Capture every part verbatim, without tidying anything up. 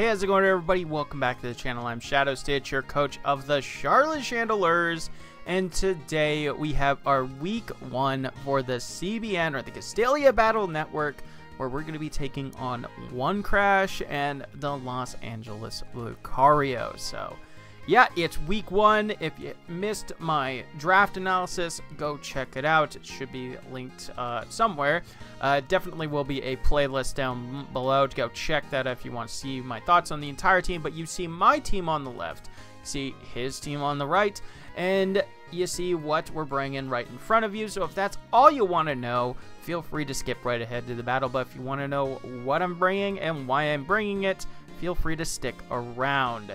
Hey, how's it going everybody? Welcome back to the channel. I'm Shadow Stitch, your coach of the Charlotte Chandelures, and today we have our week one for the C B N, or the Castalia Battle Network, where we're going to be taking on One Crash and the Los Angeles Lucario. So yeah, it's week one. If you missed my draft analysis, go check it out. It should be linked uh, somewhere. Uh, definitely will be a playlist down below to go check that if you want to see my thoughts on the entire team. But you see my team on the left, see his team on the right, and you see what we're bringing right in front of you. So if that's all you want to know, feel free to skip right ahead to the battle. But if you want to know what I'm bringing and why I'm bringing it, feel free to stick around.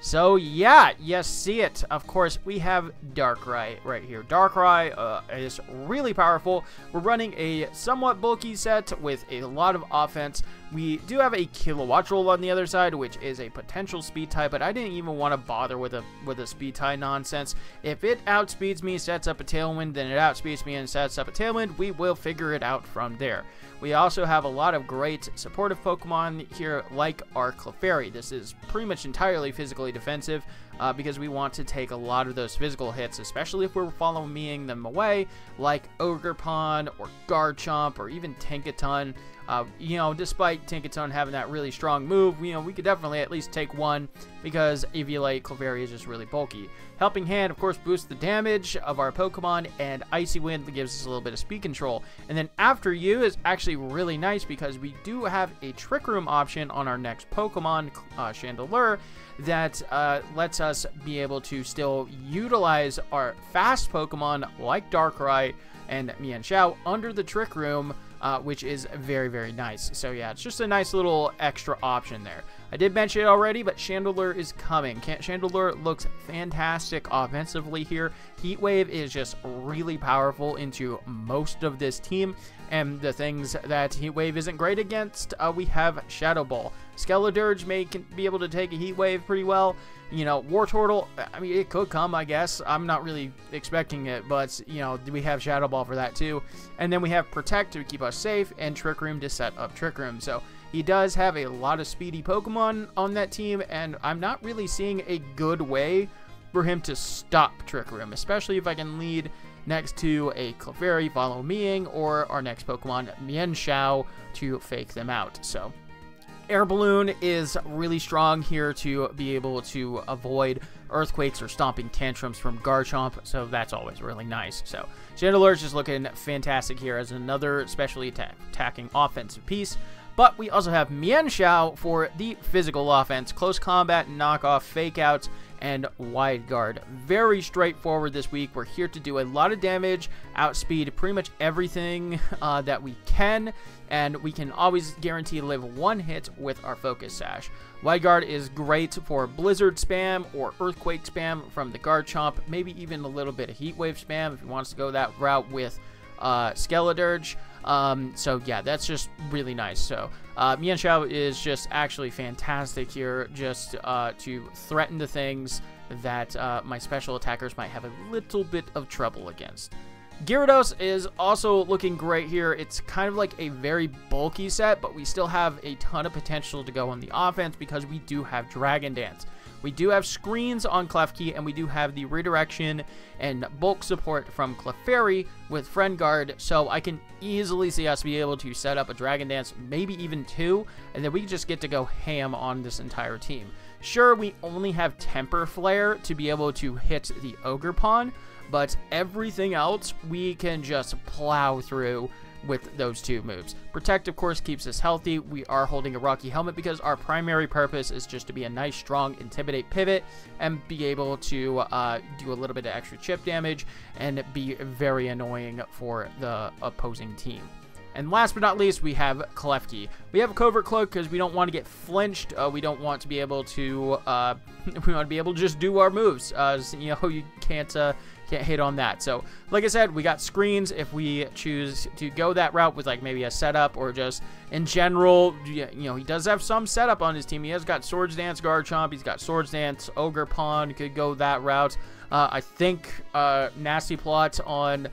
So yeah, you see it. Of course, we have Darkrai right here. Darkrai uh, is really powerful. We're running a somewhat bulky set with a lot of offense. We do have a Kilowattrola on the other side, which is a potential speed tie, but I didn't even want to bother with a with a speed tie nonsense. If it outspeeds me, sets up a tailwind, then it outspeeds me and sets up a tailwind, we will figure it out from there. We also have a lot of great supportive Pokemon here, like our Clefairy. This is pretty much entirely physically defensive uh, because we want to take a lot of those physical hits, especially if we're following them away, like Ogerpon or Garchomp or even Tinkaton. Uh, you know, despite Tinkaton having that really strong move, you know, we could definitely at least take one because Eviolite Clefairy is just really bulky. Helping Hand, of course, boosts the damage of our Pokemon, and Icy Wind gives us a little bit of speed control. And then After You is actually really nice because we do have a Trick Room option on our next Pokemon, uh, Chandelure, that uh, lets us be able to still utilize our fast Pokemon like Darkrai and Mienshao under the Trick Room, Uh, which is very, very nice. So yeah, it's just a nice little extra option there. I did mention it already, but Chandelure is coming. Chandelure looks fantastic offensively here. Heatwave is just really powerful into most of this team, and the things that Heatwave isn't great against, uh, we have Shadow Ball. Skeledirge may can be able to take a Heatwave pretty well. You know, Wartortle, I mean, it could come, I guess. I'm not really expecting it, but, you know, we have Shadow Ball for that, too. And then we have Protect to keep us safe, and Trick Room to set up Trick Room. So he does have a lot of speedy Pokemon on that team, and I'm not really seeing a good way for him to stop Trick Room, especially if I can lead next to a Clefairy, Follow Meing, or our next Pokemon, Mienshao, to fake them out. So Air Balloon is really strong here to be able to avoid Earthquakes or Stomping Tantrums from Garchomp, so that's always really nice. So Chandelure is just looking fantastic here as another specially attack attacking offensive piece. But we also have Mienshao for the physical offense, Close Combat, Knockoff, Fake Outs, and Wide Guard. Very straightforward this week. We're here to do a lot of damage, outspeed pretty much everything uh, that we can, and we can always guarantee live one hit with our Focus Sash. Wide Guard is great for Blizzard spam or Earthquake spam from the Garchomp, maybe even a little bit of Heatwave spam if he wants to go that route with uh, Skeledirge. Um, so yeah, that's just really nice. So uh, Mienshao is just actually fantastic here, just uh, to threaten the things that uh, my special attackers might have a little bit of trouble against. Gyarados is also looking great here. It's kind of like a very bulky set, but we still have a ton of potential to go on the offense because we do have Dragon Dance. We do have screens on Klefki, and we do have the redirection and bulk support from Clefairy with Friend Guard, so I can easily see us be able to set up a Dragon Dance, maybe even two, and then we just get to go ham on this entire team. Sure, we only have Temper Flare to be able to hit the Ogerpon, but everything else we can just plow through with those two moves. Protect, of course, keeps us healthy. We are holding a Rocky Helmet because our primary purpose is just to be a nice, strong Intimidate pivot and be able to uh, do a little bit of extra chip damage and be very annoying for the opposing team. And last but not least, we have Klefki. We have a Covert Cloak because we don't want to get flinched. Uh, we don't want to be able to, uh, we want to be able to just do our moves. Uh, you know, you can't, uh, can't hit on that. So like I said, we got screens if we choose to go that route with like maybe a setup or just in general. You know, he does have some setup on his team. He has got Swords Dance Garchomp. He's got Swords Dance Ogerpon, could go that route. Uh, I think uh, Nasty Plot on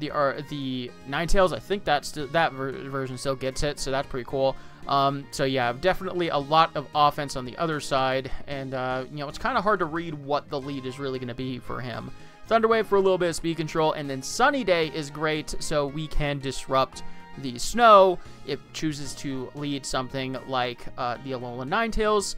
the, uh, the Ninetales, I think that's, that ver version still gets it, so that's pretty cool. Um, so yeah, definitely a lot of offense on the other side, and uh, you know, it's kind of hard to read what the lead is really going to be for him. Thunder Wave for a little bit of speed control, and then Sunny Day is great, so we can disrupt the snow. It chooses to lead something like uh, the Alolan Ninetales.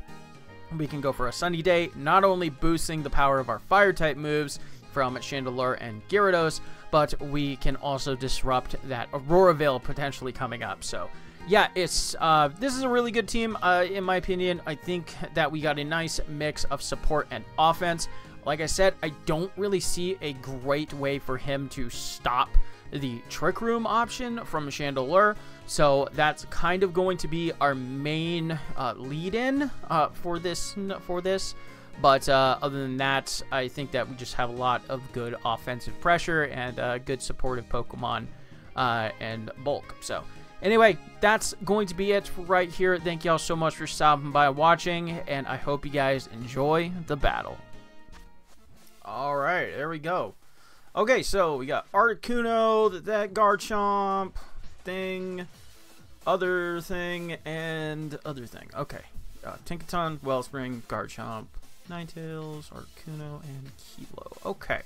We can go for a Sunny Day, not only boosting the power of our Fire-type moves from Chandelure and Gyarados, but we can also disrupt that Aurora Veil potentially coming up, so... Yeah, it's uh, this is a really good team, uh, in my opinion. I think that we got a nice mix of support and offense. Like I said, I don't really see a great way for him to stop the Trick Room option from Chandelure. So that's kind of going to be our main uh, lead-in uh, for this. For this. But uh, other than that, I think that we just have a lot of good offensive pressure and uh, good supportive Pokemon uh, and bulk. So... Anyway, that's going to be it for right here. Thank y'all so much for stopping by and watching, and I hope you guys enjoy the battle. All right, there we go. Okay, so we got Articuno, that, that Garchomp thing, other thing, and other thing. Okay, uh, Tinkaton, Wellspring, Garchomp, Ninetales, Articuno, and Kilo. Okay.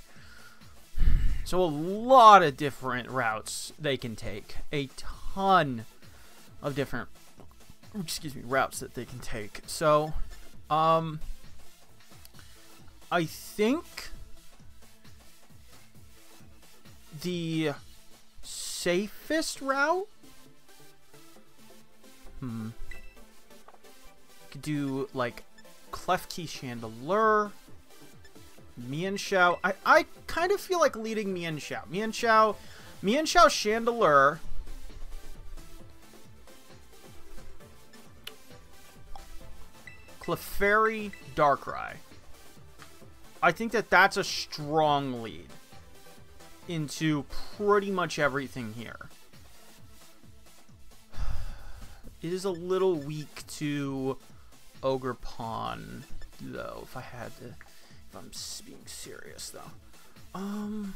So a lot of different routes they can take. A ton of different, excuse me, routes that they can take. So, um, I think the safest route, hmm, could do like Klefki, Chandelure, Mienshao. I, I kind of feel like leading Mienshao. Mienshao, Mienshao, Chandelure. Clefairy, Darkrai. I think that that's a strong lead into pretty much everything here. It is a little weak to Ogerpon, though, if I had to... If I'm being serious, though. Um...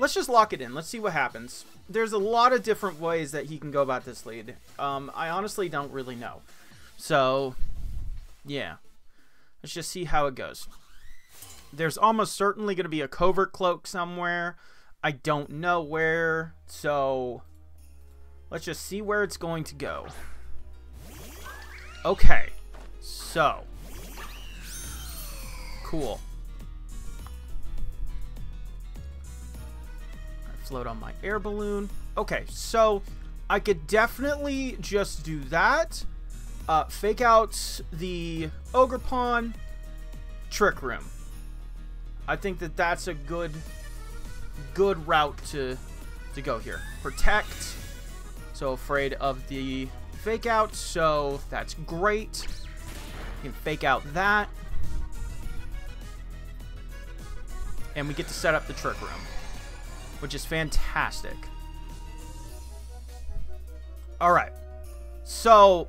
Let's just lock it in. Let's see what happens. There's a lot of different ways that he can go about this lead. Um, I honestly don't really know. So, yeah. Let's just see how it goes. There's almost certainly going to be a Covert Cloak somewhere. I don't know where. So, let's just see where it's going to go. Okay. So. Cool. Float on my air balloon. Okay, so I could definitely just do that. Uh, fake out the Ogerpon, Trick Room. I think that that's a good, good route to to go here. Protect. So afraid of the fake out, so that's great. You can fake out that, and we get to set up the Trick Room, which is fantastic. Alright. So,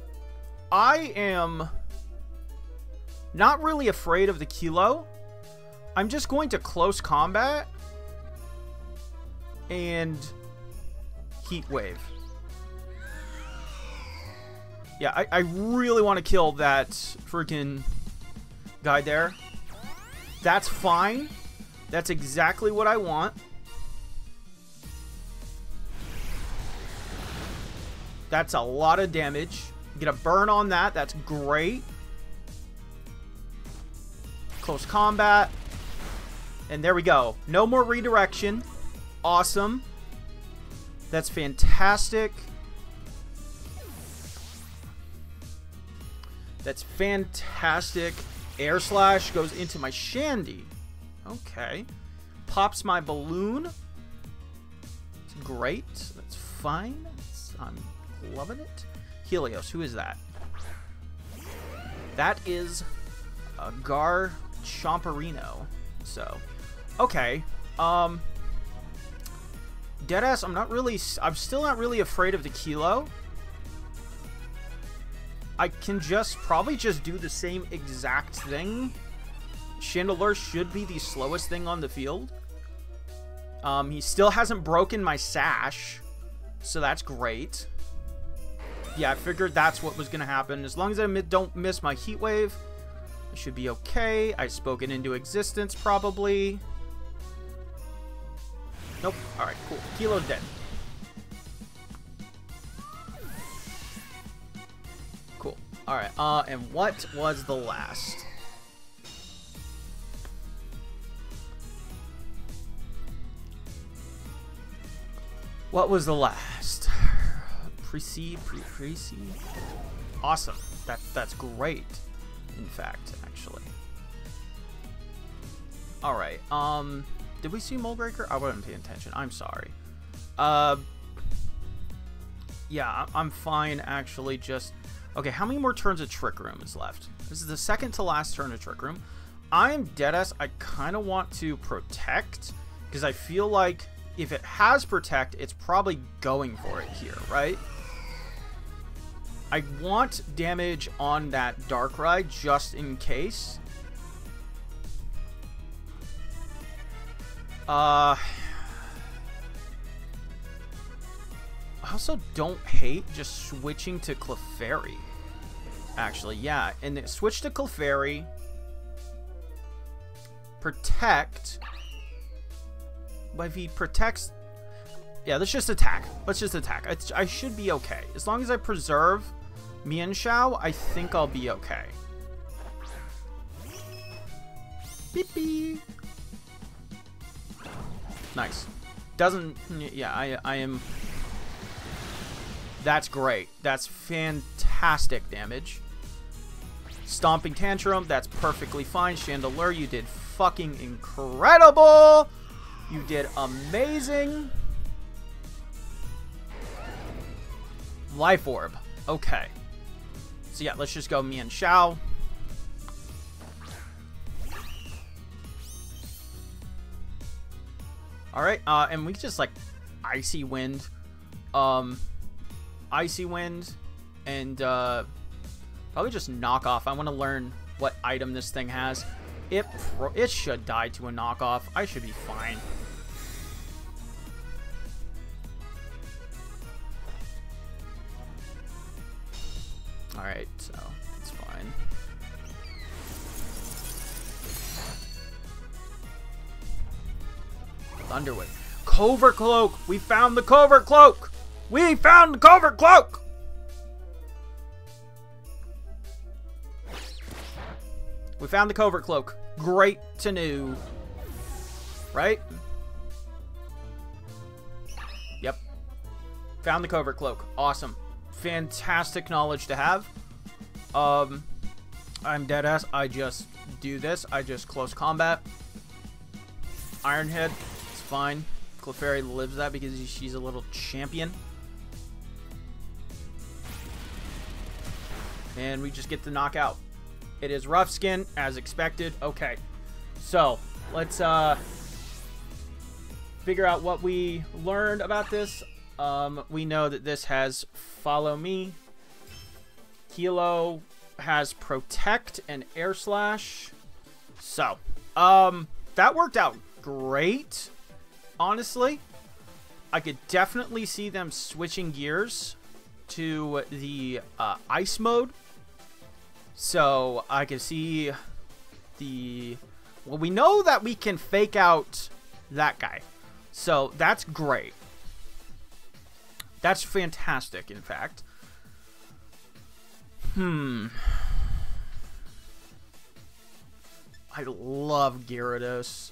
I am not really afraid of the Kilo. I'm just going to close combat and heat wave. Yeah, I, I really want to kill that freaking guy there. That's fine. That's exactly what I want. That's a lot of damage. Get a burn on that. That's great. Close combat. And there we go. No more redirection. Awesome. That's fantastic. That's fantastic. Air Slash goes into my Shandy. Okay. Pops my balloon. It's great. That's fine. It's, I'm... loving it. Helios, who is that? That is a Garchomperino. So, okay. Um, Deadass, I'm not really, I'm still not really afraid of the Kilo. I can just, probably just do the same exact thing. Chandelure should be the slowest thing on the field. Um, he still hasn't broken my Sash, so that's great. Yeah, I figured that's what was going to happen. As long as I mi don't miss my Heat Wave, it should be okay. I spoke it into existence, probably. Nope. Alright, cool. Kilo's dead. Cool. Alright, uh, and what was the last? What was the last? Pre-seed, pre-pre-seed. Awesome. That, that's great. In fact, actually. Alright, um... did we see Moldbreaker? I wasn't paying attention. I'm sorry. Uh... Yeah, I'm fine, actually, just... Okay, how many more turns of Trick Room is left? This is the second to last turn of Trick Room. I'm deadass. I kind of want to Protect, because I feel like if it has Protect, it's probably going for it here, right? I want damage on that Darkrai just in case. Uh, I also don't hate just switching to Clefairy. Actually, yeah. And then switch to Clefairy. Protect. But if he protects... Yeah, let's just attack. Let's just attack. I, I should be okay. As long as I preserve Mienshao, I think I'll be okay. Beep beep. Nice. Doesn't... Yeah, I, I am... That's great. That's fantastic damage. Stomping Tantrum. That's perfectly fine. Chandelure, you did fucking incredible. You did amazing. Life Orb. Okay. So yeah, let's just go Mienshao. Alright, uh, and we just like Icy Wind. Um, Icy Wind. And uh, probably just Knockoff. I want to learn what item this thing has. It, pro it should die to a Knockoff. I should be fine. Alright, so it's fine. Thunder Wave. Covert Cloak! We found the Covert Cloak! We found the Covert Cloak! We found the Covert Cloak. Great to know. Right? Yep. Found the Covert Cloak. Awesome. Fantastic knowledge to have. Um, I'm deadass. I just do this. I just close combat. Iron Head. It's fine. Clefairy lives that because she's a little champion. And we just get the knockout. It is Rough Skin, as expected. Okay. So, let's uh, figure out what we learned about this. Um, we know that this has Follow Me. Kilo has Protect and Air Slash. So, um, that worked out great, honestly. I could definitely see them switching gears to the uh, ice mode. So, I could see the... Well, we know that we can fake out that guy. So, that's great. That's fantastic, in fact. Hmm. I love Gyarados.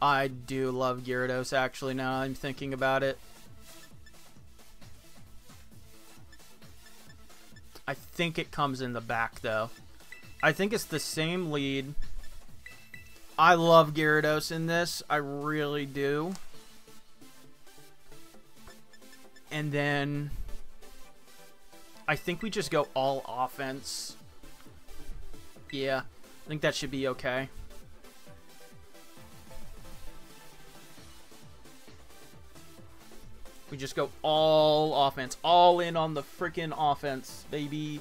I do love Gyarados, actually, now I'm thinking about it. I think it comes in the back, though. I think it's the same lead. I love Gyarados in this. I really do. And then I think we just go all offense. Yeah, I think that should be okay. We just go all offense. All in on the freaking offense, baby.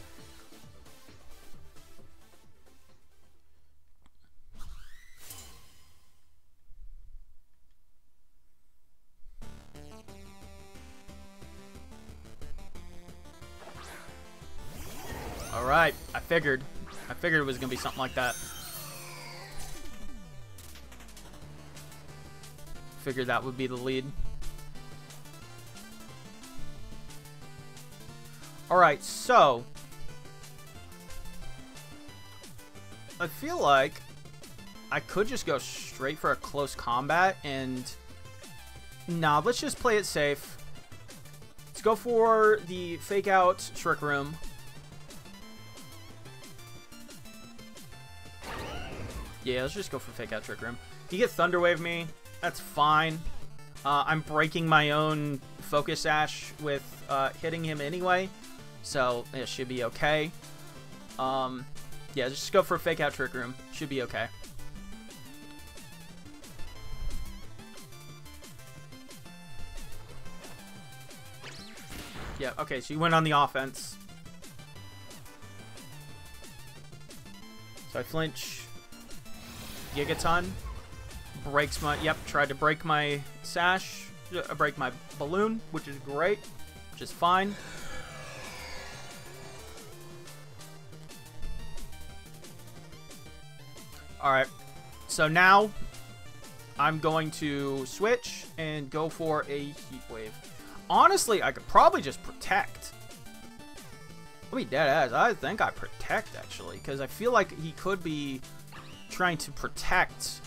Alright, I figured. I figured it was going to be something like that. Figured that would be the lead. Alright, so I feel like I could just go straight for a close combat and nah, let's just play it safe. Let's go for the Fake Outs Trick Room. Yeah, let's just go for Fake Out Trick Room. He gets Thunder Wave me. That's fine. Uh, I'm breaking my own Focus Sash with uh, hitting him anyway, so it should be okay. Um, yeah, just go for a Fake Out Trick Room. Should be okay. Yeah, okay, so you went on the offense. So I flinch. Gigaton. Breaks my, yep, tried to break my sash, uh, break my balloon, which is great, which is fine. Alright, so now I'm going to switch and go for a Heat Wave. Honestly, I could probably just protect. I'll be dead ass. I think I protect, actually, because I feel like he could be trying to protect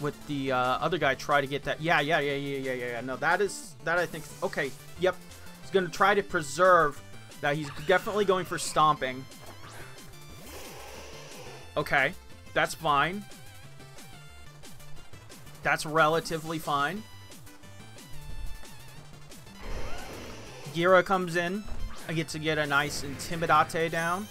with the uh, other guy, try to get that. Yeah, yeah, yeah, yeah, yeah, yeah, yeah. No, that is, that I think, okay, yep. He's going to try to preserve that. He's definitely going for stomping. Okay, that's fine. That's relatively fine. Gira comes in. I get to get a nice Intimidate down.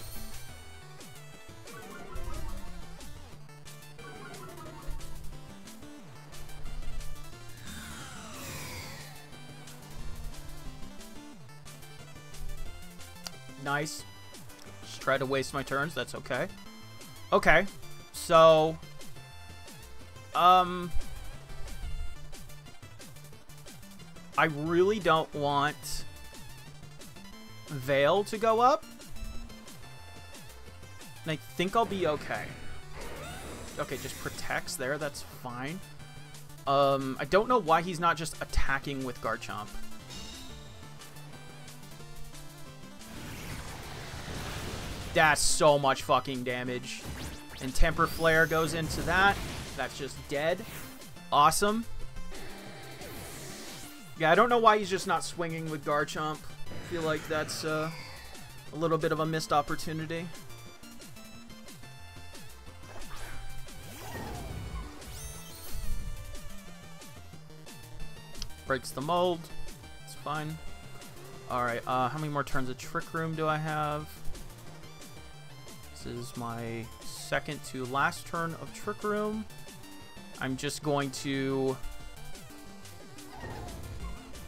Nice. Just try to waste my turns. That's okay. Okay. So, um, I really don't want Veil to go up, and I think I'll be okay. Okay, just protects there. That's fine. Um, I don't know why he's not just attacking with Garchomp. That's so much fucking damage. And Temper Flare goes into that. That's just dead. Awesome. Yeah, I don't know why he's just not swinging with Garchomp. I feel like that's uh, a little bit of a missed opportunity. Breaks the mold. It's fine. Alright, uh, how many more turns of Trick Room do I have? This is my second to last turn of Trick Room. I'm just going to...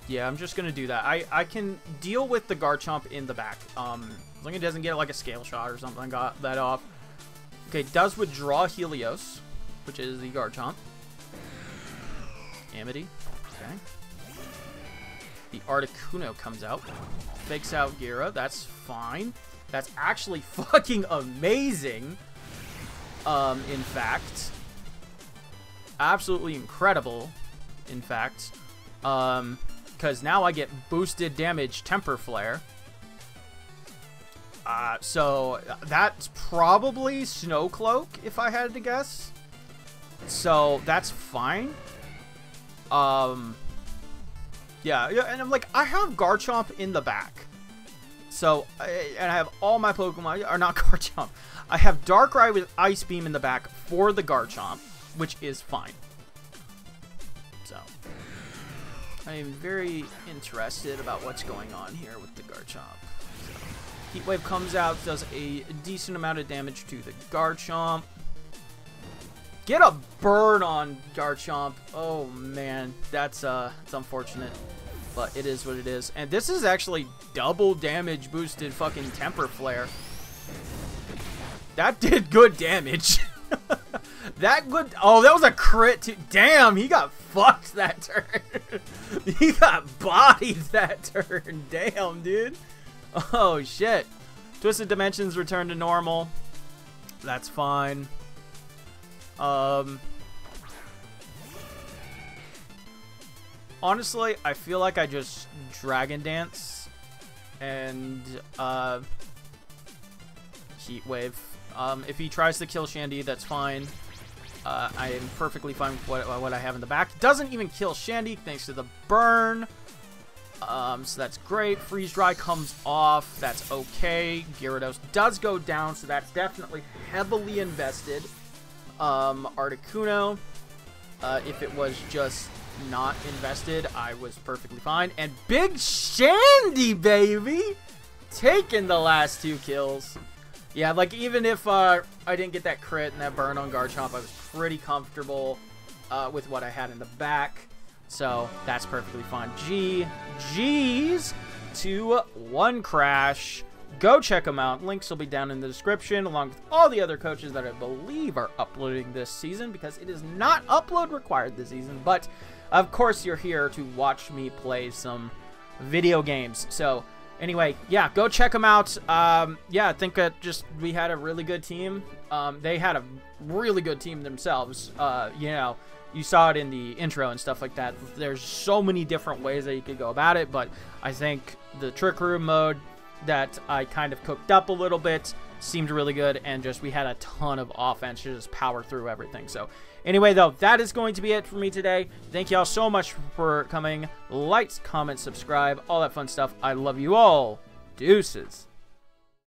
Yeah, I'm just going to do that. I, I can deal with the Garchomp in the back. Um, as long as it doesn't get like a scale shot or something. I got that off. Okay, it does withdraw Helios, which is the Garchomp. Amity. Okay. The Articuno comes out. Fakes out Gira. That's fine. That's actually fucking amazing. Um, in fact. Absolutely incredible. In fact. Um... Because now I get boosted damage Temper Flare. Uh, so that's probably Snow Cloak, if I had to guess. So that's fine. Um, yeah, yeah, and I'm like, I have Garchomp in the back. So, and I have all my Pokemon, or not Garchomp. I have Darkrai with Ice Beam in the back for the Garchomp, which is fine. So... I am very interested about what's going on here with the Garchomp. So, Heat Wave comes out, does a decent amount of damage to the Garchomp. Get a burn on Garchomp. Oh man, that's uh, it's unfortunate, but it is what it is. And this is actually double damage boosted fucking Temper Flare. That did good damage. That good. Oh, that was a crit too. Damn, he got fucked that turn. He got bodied that turn. Damn, dude. Oh shit. Twisted Dimensions return to normal. That's fine. Um, honestly, I feel like I just Dragon Dance and uh, Heat Wave. Um, if he tries to kill Shandy, that's fine. Uh, I am perfectly fine with what, what I have in the back. Doesn't even kill Shandy thanks to the burn. Um, so that's great. Freeze Dry comes off. That's okay. Gyarados does go down, so that's definitely heavily invested. Um, Articuno, uh, if it was just not invested, I was perfectly fine. And Big Shandy, baby! Taking the last two kills. Yeah, like, even if uh, I didn't get that crit and that burn on Garchomp, I was pretty comfortable uh, with what I had in the back. So that's perfectly fine. G, G's to One Crash. Go check them out. Links will be down in the description, along with all the other coaches that I believe are uploading this season, because it is not upload required this season. But of course, you're here to watch me play some video games. So anyway, yeah, go check them out. Um, yeah, I think that just we had a really good team. Um, they had a really good team themselves. Uh, you know. You saw it in the intro and stuff like that. There's so many different ways that you could go about it, but I think the Trick Room mode that I kind of cooked up a little bit seemed really good, and just we had a ton of offense to just power through everything. So anyway, though, that is going to be it for me today. Thank you all so much for coming. Likes, comments, subscribe, all that fun stuff. I love you all. Deuces.